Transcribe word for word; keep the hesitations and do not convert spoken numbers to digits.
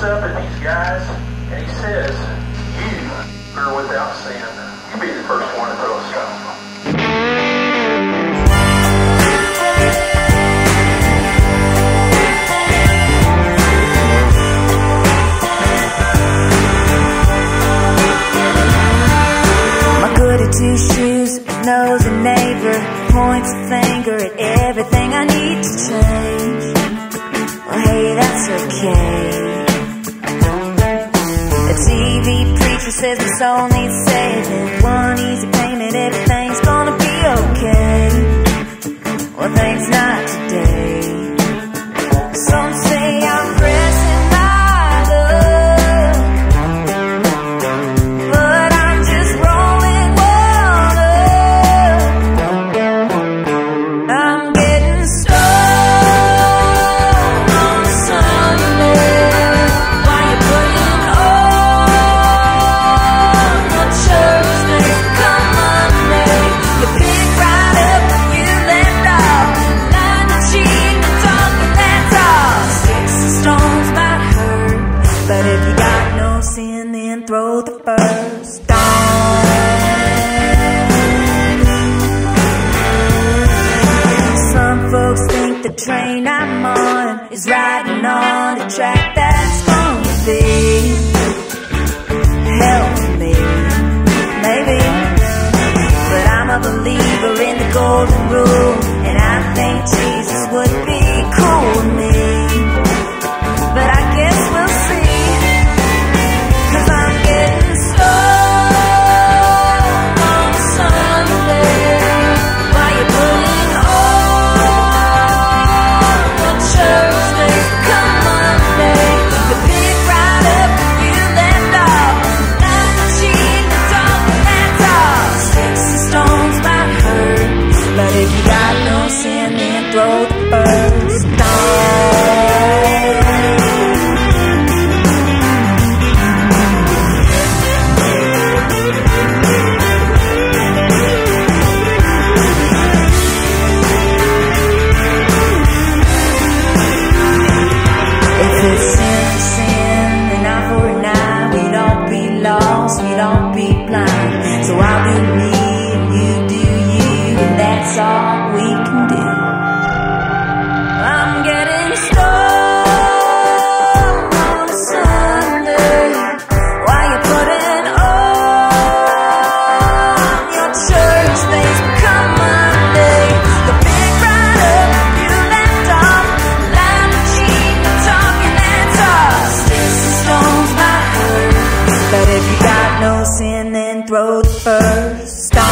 looks up at these guys and he says, "You are without sin. You be the first one to throw a stone." My goody two shoes, knows a neighbor, points a finger at everything I need to change. Well, hey, that's okay. The T V preacher says my soul needs saving. One easy payment, everything's gonna be okay. Well, thanks, not today. Some say I'm pressing my luck, but I'm just rolling one up. I'm getting stoned on a Sunday. But if you got no sin, then throw the first stone. Some folks think the train I'm on is riding on a track that's gonna be hell for me, maybe. But I'm a believer in the golden rule, and I think Jesus would be cool with me. But I guess we'll see. But if you got no sin, then throw the first stone.